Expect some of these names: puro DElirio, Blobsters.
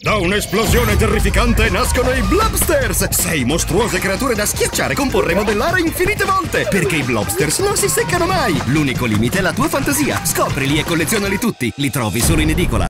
Da un'esplosione terrificante nascono i Blobsters! 6 mostruose creature da schiacciare, comporre e modellare infinite volte! Perché i Blobsters non si seccano mai! L'unico limite è la tua fantasia! Scoprili e collezionali tutti! Li trovi solo in edicola!